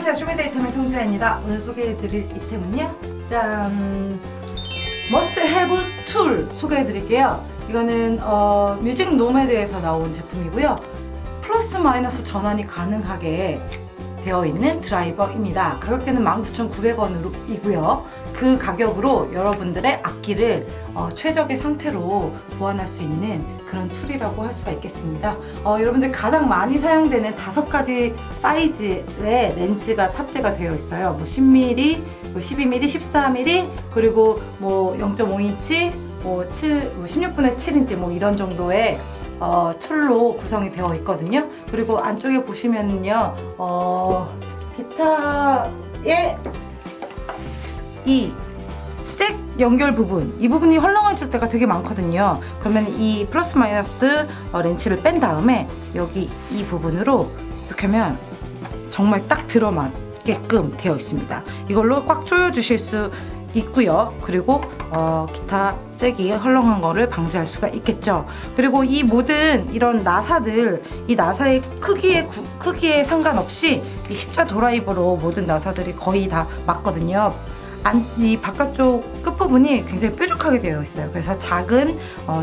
안녕하세요, 쇼미데이템의 성지아입니다. 오늘 소개해드릴 이템은요, 짠! must have 툴 소개해드릴게요. 이거는 뮤직 노매드에서 나온 제품이고요, 플러스 마이너스 전환이 가능하게 되어 있는 드라이버입니다. 가격대는 19,900원으로 이고요, 그 가격으로 여러분들의 악기를 최적의 상태로 보완할 수 있는 그런 툴이라고 할 수가 있겠습니다. 여러분들 가장 많이 사용되는 5가지 사이즈의 렌즈가 탑재가 되어 있어요. 뭐 10mm, 12mm, 14mm, 그리고 뭐 0.5인치, 뭐 16분의 7인치, 뭐 이런 정도의 툴로 구성이 되어 있거든요. 그리고 안쪽에 보시면은요, 기타의 이 잭 연결 부분, 이 부분이 헐렁해질 때가 되게 많거든요. 그러면 이 플러스 마이너스 렌치를 뺀 다음에 여기 이 부분으로 이렇게 하면 정말 딱 들어맞게끔 되어 있습니다. 이걸로 꽉 조여 주실 수 있고요. 그리고 기타 잭이 헐렁한 거를 방지할 수가 있겠죠. 그리고 이 모든 이런 나사들, 이 나사의 크기에 상관없이 이 십자 드라이버로 모든 나사들이 거의 다 맞거든요. 이 바깥쪽 끝부분이 굉장히 뾰족하게 되어 있어요. 그래서 작은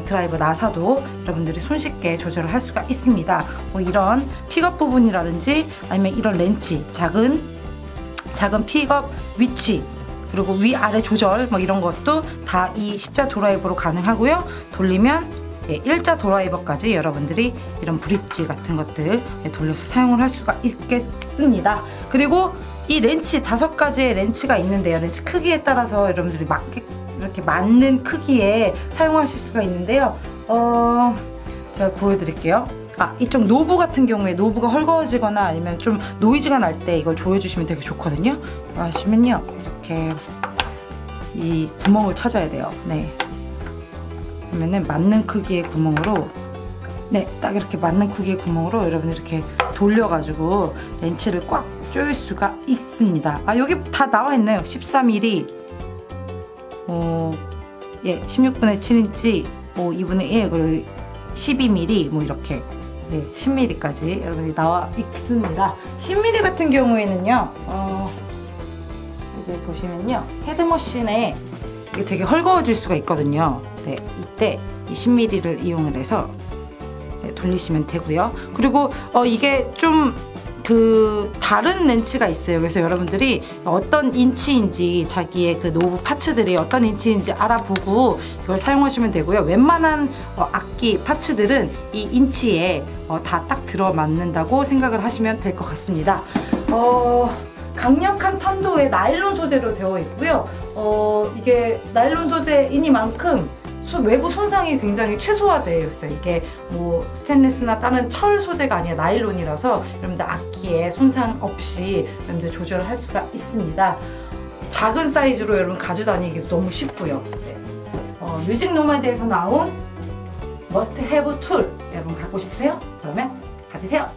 드라이버 나사도 여러분들이 손쉽게 조절을 할 수가 있습니다. 뭐 이런 픽업 부분이라든지, 아니면 이런 렌치, 작은 픽업 위치, 그리고 위아래 조절, 뭐 이런 것도 다 이 십자 드라이버로 가능하고요. 돌리면 일자 드라이버까지 여러분들이 이런 브릿지 같은 것들 돌려서 사용을 할 수가 있겠습니다. 그리고 이 렌치, 5가지의 렌치가 있는데요, 렌치 크기에 따라서 여러분들이 이렇게 맞는 크기에 사용하실 수가 있는데요. 제가 보여드릴게요. 이쪽 노브 같은 경우에 노브가 헐거워지거나 아니면 좀 노이즈가 날 때 이걸 조여주시면 되게 좋거든요. 하시면요, 이렇게 이 구멍을 찾아야 돼요. 네, 그러면은 맞는 크기의 구멍으로, 네, 딱 이렇게 맞는 크기의 구멍으로 여러분 이렇게 돌려가지고 렌치를 꽉 조일 수가 있습니다. 여기 다 나와 있네요. 13mm, 16분의 7인치, 2분의 1, 그리고 12mm, 뭐 이렇게, 네, 10mm까지 여러분이 나와 있습니다. 10mm 같은 경우에는요, 여기 보시면요, 헤드머신에 이게 되게 헐거워질 수가 있거든요. 네, 이때 이 10mm를 이용을 해서, 네, 돌리시면 되고요. 그리고 이게 좀 다른 렌치가 있어요. 그래서 여러분들이 어떤 인치인지, 자기의 그 노브 파츠들이 어떤 인치인지 알아보고 이걸 사용하시면 되고요. 웬만한 악기 파츠들은 이 인치에 다 딱 들어맞는다고 생각을 하시면 될 것 같습니다. 강력한 탄도의 나일론 소재로 되어 있고요. 이게 나일론 소재이니만큼 외부 손상이 굉장히 최소화되어 있어요. 이게 뭐 스테인리스나 다른 철 소재가 아니라 나일론이라서 여러분들 악기에 손상 없이 여러분들 조절을 할 수가 있습니다. 작은 사이즈로 여러분 가져다니기 너무 쉽고요. 네. 뮤직 노마드에서 나온 must have 툴, 여러분 갖고 싶으세요? 그러면 가지세요.